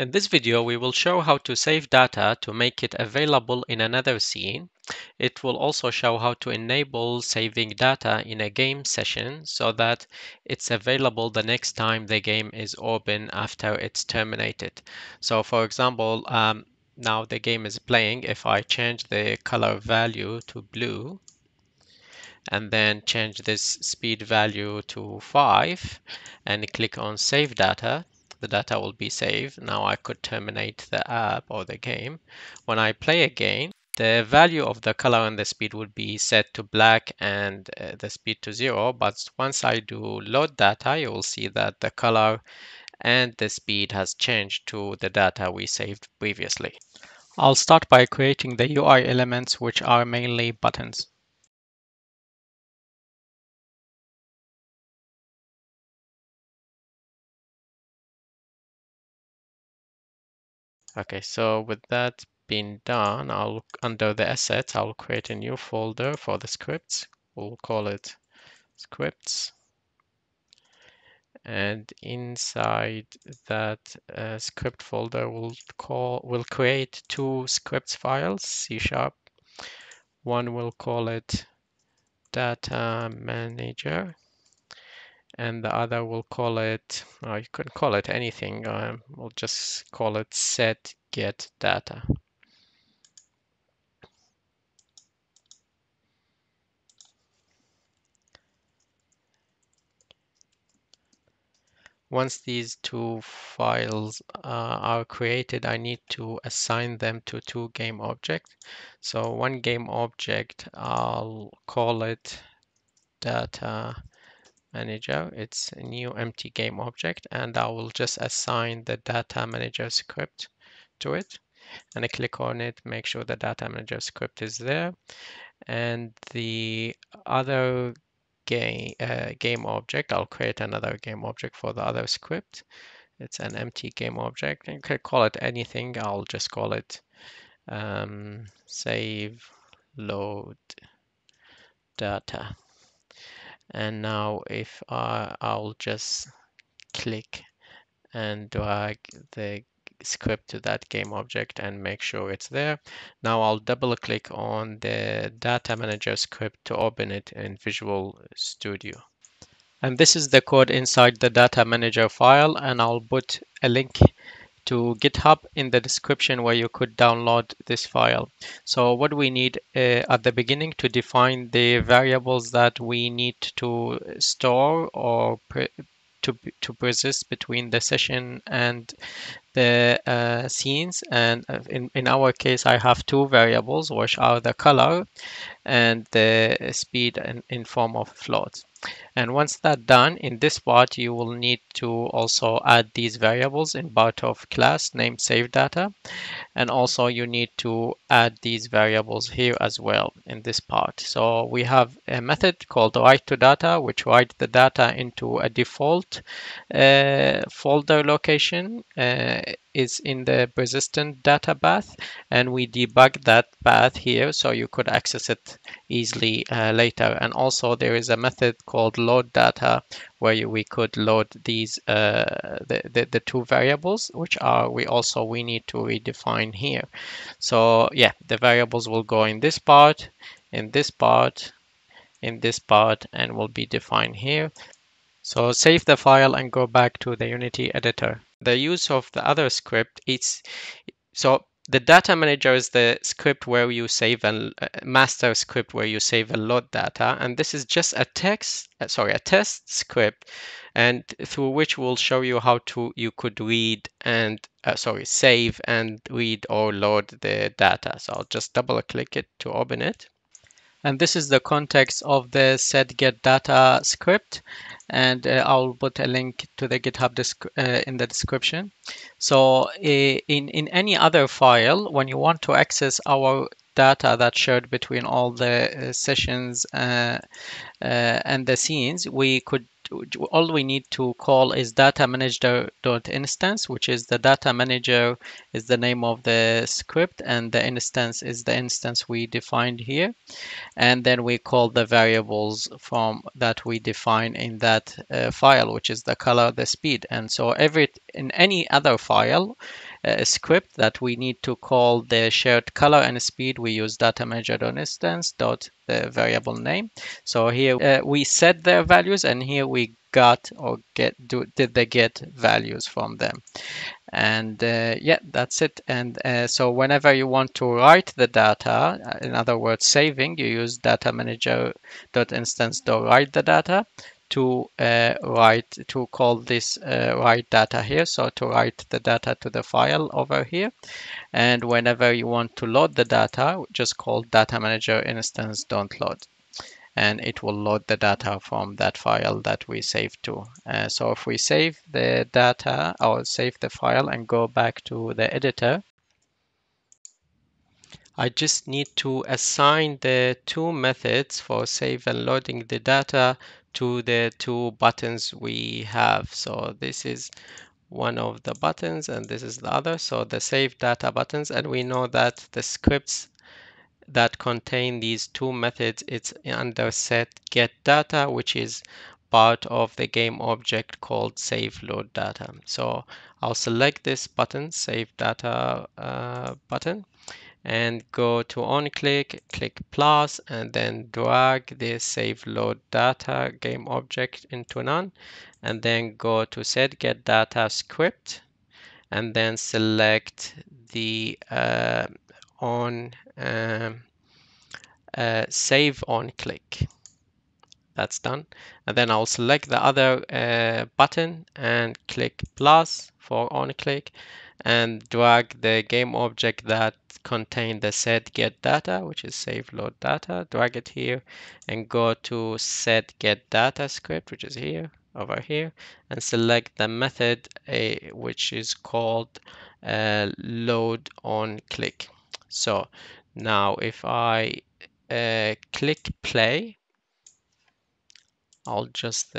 In this video, we will show how to save data to make it available in another scene. It will also show how to enable saving data in a game session so that it's available the next time the game is open after it's terminated. So for example, now the game is playing. If I change the color value to blue and then change this speed value to 5 and click on save data, the data will be saved. Now I could terminate the app or the game. When I play again, the value of the color and the speed would be set to black and the speed to 0. But once I do load data, you will see that the color and the speed has changed to the data we saved previously. I'll start by creating the UI elements, which are mainly buttons. Okay, so with that being done, under the assets, I'll create a new folder for the scripts. We'll call it scripts. And inside that script folder, we'll create two scripts files, C#. One we'll call it DataManager, and the other will call it, or you can call it anything, we'll just call it SetGetData. Once these two files are created, I need to assign them to two game objects. So one game object, I'll call it DataManager. It's a new empty game object, and I will just assign the DataManager script to it, and I click on it, make sure the DataManager script is there. And the other game object, I'll create another game object for the other script. It's an empty game object, and you can call it anything. I'll just call it save load data. And now if I'll just click and drag the script to that game object and make sure it's there. Now I'll double click on the DataManager script to open it in Visual Studio. And this is the code inside the DataManager file, and I'll put a link to GitHub in the description where you could download this file. So what we need at the beginning to define the variables that we need to store or to persist between the session and the scenes. And in our case, I have two variables, which are the color and the speed in form of float. And once that's done, in this part, you will need to also add these variables in part of class named SaveData. And also you need to add these variables here as well in this part. So we have a method called WriteToData, which writes the data into a default folder location. Is in the persistent data path, and we debug that path here so you could access it easily later. And also there is a method called load data where we could load these the two variables, which are we need to redefine here. So yeah, the variables will go in this part, in this part, in this part, and will be defined here. So save the file and go back to the Unity editor. The use of the other script, so the DataManager is the script where you save and master script where you save and load data, and this is just a test script, and through which we'll show you how you could read and save and read or load the data. So I'll just double click it to open it. And this is the context of the SetGetData script, and I'll put a link to the GitHub in the description. So in any other file, when you want to access our data that's shared between all the sessions and the scenes, all we need to call is DataManager.instance, which is the DataManager is the name of the script, and the instance is the instance we defined here. And then we call the variables from that we define in that file, which is the color, the speed. And so in any other file, a script that we need to call the shared color and speed. We use DataManager.instance dot the variable name. So here we set their values, and here we got or did they get values from them. And yeah, that's it. And so whenever you want to write the data, in other words saving, you use DataManager.instance.write the data to call this write data here, so to write the data to the file over here. And whenever you want to load the data, just call DataManager.instance.load, and it will load the data from that file that we saved to. So if we save the data or save the file and go back to the editor, I just need to assign the two methods for save and loading the data to the two buttons we have. So this is one of the buttons and this is the other, so the save data buttons. And we know that the scripts that contain these two methods, it's under SetGetData, which is part of the game object called SaveLoadData. So I'll select this button, save data button, and go to on-click, click plus, and then drag the save load data game object into none, and then go to set get data script, and then select the save on click. That's done. And then I'll select the other button and click plus for on click, and drag the game object that contained the set get data, which is save load data, drag it here and go to set get data script, which is here, over here, and select the method which is called load on click. So now if I click play, I'll just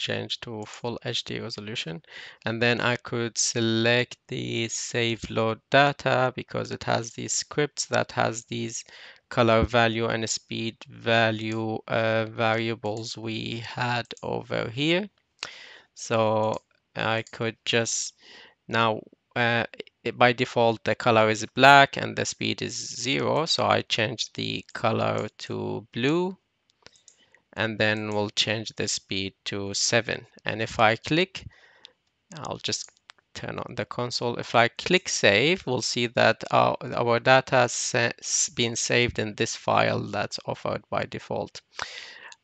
change to full HD resolution, and then I could select the save load data because it has these scripts that has these color value and speed value variables we had over here. So I could just now by default the color is black and the speed is 0, so I changed the color to blue, and then we'll change the speed to 7. And if I click, I'll just turn on the console. If I click save, we'll see that our data has been saved in this file that's offered by default.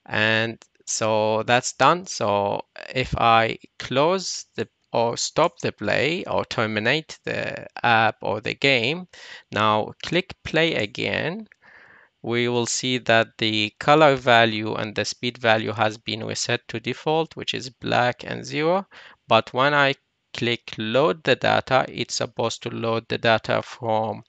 And so that's done. So if I close the or stop the play or terminate the app or the game, now click play again, we will see that the color value and the speed value has been reset to default, which is black and 0. But when I click load the data, it's supposed to load the data from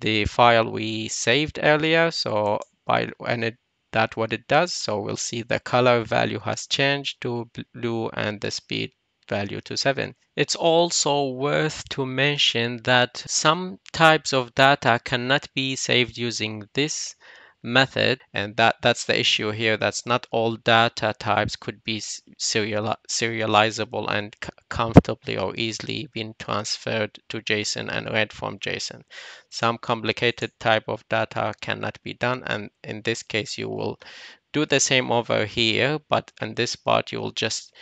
the file we saved earlier. So that's what it does. So we'll see the color value has changed to blue and the speed value to 7. It's also worth to mention that some types of data cannot be saved using this method, and that's the issue here. That's not all data types could be serializable and comfortably or easily being transferred to JSON and read from JSON. Some complicated type of data cannot be done, and in this case you will do the same over here, but in this part you will just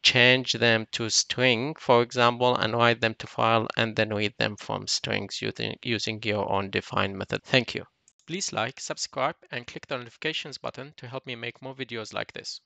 change them to string, for example, and write them to file and then read them from strings using your own defined method. Thank you. Please like, subscribe, and click the notifications button to help me make more videos like this.